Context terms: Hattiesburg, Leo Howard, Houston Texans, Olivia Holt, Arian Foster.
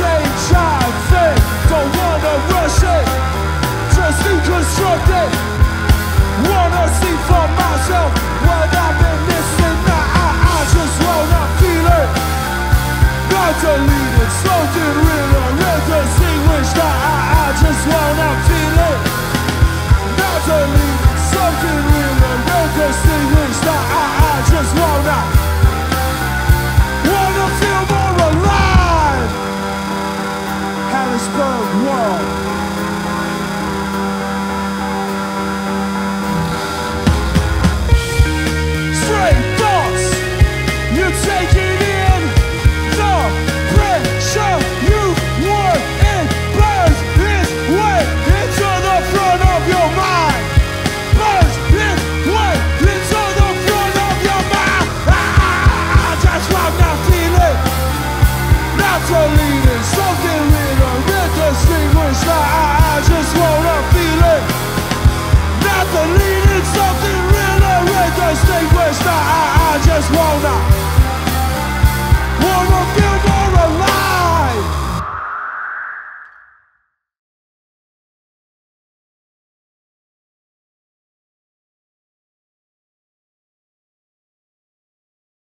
change, I think. Don't wanna rush it, just deconstruct it. Wanna see for myself what I've been missing. I just wanna feel it, not delete it, slow it, real or indistinguished. I just wanna feel it, not delete it, something real or indistinguished. I just wanna feel more alive. Hattiesburg War. Something real or indistinguished. I just wanna feel it, not deleted. Something real or indistinguished. I just wanna.